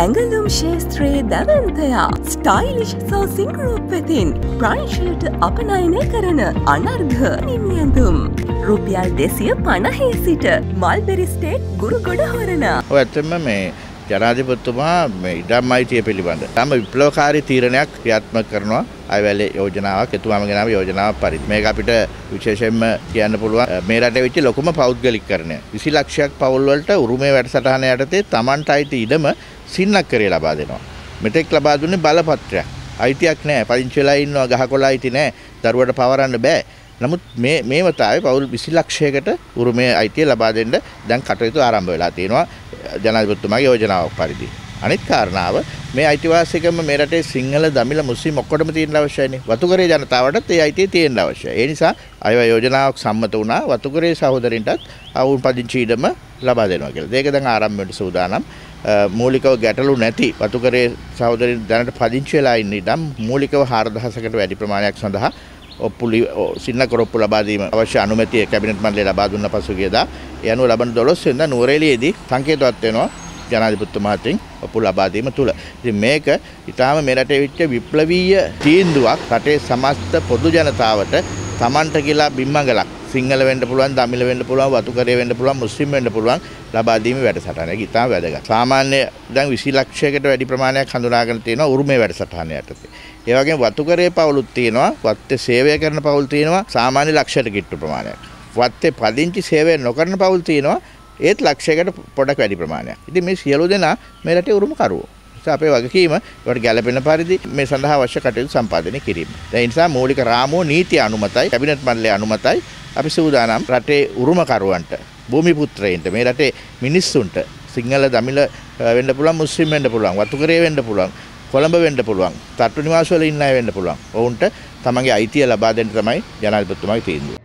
ඇඟලුම් ශේත්‍රයේ දැවැන්තයා ස්ටයිලිෂ් සහ සින්ක්‍රූප් වෙතින් ප්‍රයිශයට අපනයනය කරන අනර්ඝ නිමියඳුම් රුපියල් 250 සිට මල්බෙරි ස්ටේට් ගුරුගොඩ හොරණ. ඔය ඇත්තම මේ ජනාධිපතිතුමා මේ ඉඩම්යිතිය පිළිබඳ තම විප්ලවකාරී තීරණයක් ක්‍රියාත්මක කරනවා. අයවැලේ යෝජනාවක් එතුමාම ගෙනාව යෝජනාවක් පරිදි මේක අපිට විශේෂයෙන්ම කියන්න පුළුවන් මේ රටේ වෙච්ච ලොකුම පෞද්ගලිකකරණය 20 ලක්ෂයක් පවුල් වලට උරුමේ වැඩසටහන යටතේ Tamanට අයිති ඉඩම සින්නක් කරේ ලබා දෙනවා. මෙතෙක් ලබා දුන්නේ බලපත්‍රයක්. අයිතියක් නැහැ. පදිංචි වෙලා ඉන්නවා ගහකොළ අයිති නැහැ. දරුවට පවරන්න බෑ. නමුත් මේ වතාවේ පවුල් 20 ලක්ෂයකට උරුමයේ අයිතිය ලබා දෙන්න දැන් කටයුතු ආරම්භ වෙලා තියෙනවා ජනාධිපතිතුමාගේ යෝජනාවක් පරිදි. අනිත් කාරණාව මේ අයිතිවාසිකම මේ රටේ සිංහල දමිළ මුස්ලිම් ඔක්කොටම තියෙන්න අවශ්‍යයිනේ. වතුකරේ ජනතාවටත් ඒ අයිතිය තියෙන්න අවශ්‍යයි. ඒ නිසා අයව යෝජනාවක් සම්මත වුණා වතුකරේ සහෝදරින්ටත් අවුල් පදිංචි ඉඩම ලබා දෙනවා කියලා. ඒක දැන් ආරම්භ වෙන්න සූදානම්. මූලිකව ගැටලු නැති වතුකරේ සහෝදරින් දැනට පදිංචි වෙලා ඉන්න ඉඩම් මූලිකව 4000කට වැඩි ප්‍රමාණයක් සඳහා ඔප්පුලි සින්නකරොප්පු ලබා දීම අවශ්‍ය අනුමැතිය කැබිනට් මණ්ඩලය ලබා දුන්න පසුගියදා ඒ අනුව ලබන 12 වෙනිදා නුවරඑළියේදී සංකේතවත් වෙනවා ජනාධිපති මහත්මින් ඔප්පු ලබා දීම තුල. ඉතින් මේක ඊටාම මේ රටේ විච්ච විප්ලවීය තීන්දුවක් රටේ සමස්ත පොදු ජනතාවට Tamanට කියලා බිම්මඟලක් සිංහල වෙන්න පුළුවන් දමිළ වෙන්න පුළුවන් වතුකරේ වෙන්න පුළුවන් මුස්ලිම් වෙන්න පුළුවන් ලබා දීමේ වැඩසටහන. ඒක ඊටාම වැදගත්. සාමාන්‍ය දැන් 20 ලක්ෂයකට වැඩි ප්‍රමාණයක් හඳුනාගෙන තියෙනවා උරුමේ වැඩසටහන යටතේ. ඒ වගේම වතුකරේ පවුලුත් තියෙනවා වත්තේ සේවය කරන පවුල් තියෙනවා සාමාන්‍ය ලක්ෂයට කිට්ටු ප්‍රමාණයක්. වත්තේ පදිංචි සේවය නොකරන පවුල් තියෙනවා ඒත් ලක්ෂයකට පොඩක් වැඩි ප්‍රමාණයක්. ඉතින් මේ සියලු දෙනා මේ රටේ උරුමකරුවෝ. ඒ නිසා අපේ වගකීම ඒකට ගැළපෙන පරිදි මේ සඳහා අවශ්‍ය කටයුතු සම්පාදනය කිරීම. ඒ නිසා මූලික රාමුව නීති අනුමතයි කැබිනට් මණ්ඩලය අනුමතයි අපි සූදානම් රටේ උරුමකරුවන්ට භූමි පුත්‍රයින්ට මේ රටේ මිනිස්සුන්ට සිංහල දමිළ වෙන්න පුළුවන් මුස්ලිම් වෙන්න පුළුවන් වතුකරේ වෙන්න පුළුවන් කොළඹ වෙන්න පුළුවන් තට්ටු නිවාස වල ඉන්න අය වෙන්න පුළුවන්. ඔවුන්ට තමන්ගේ අයිතිය ලබා දෙන්න තමයි ජනාධිපතිතුමාගේ තීන්දුව.